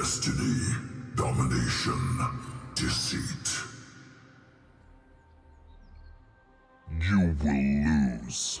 Destiny, domination, deceit. You will lose.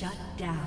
Shut down.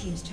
Team's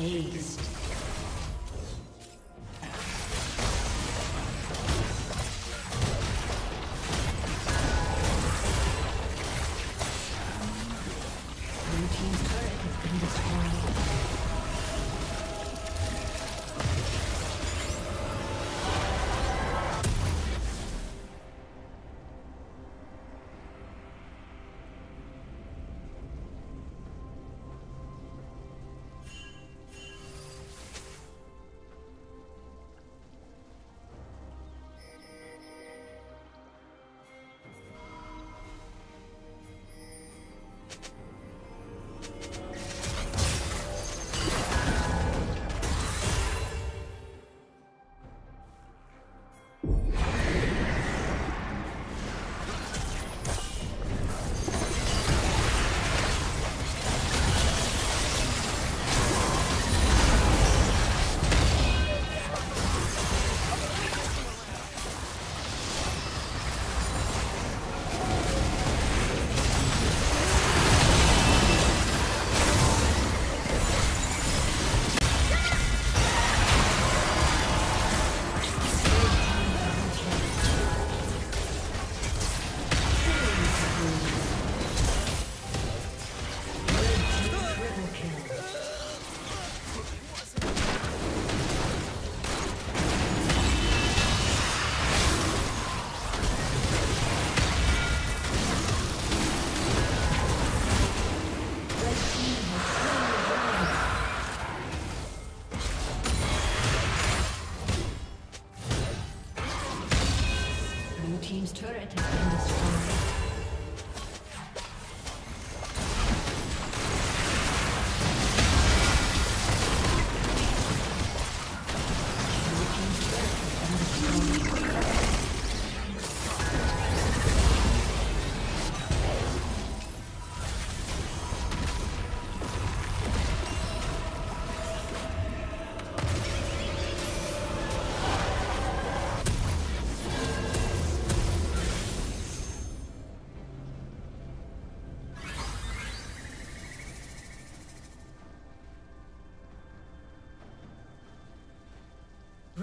Aced.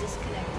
Disconnect.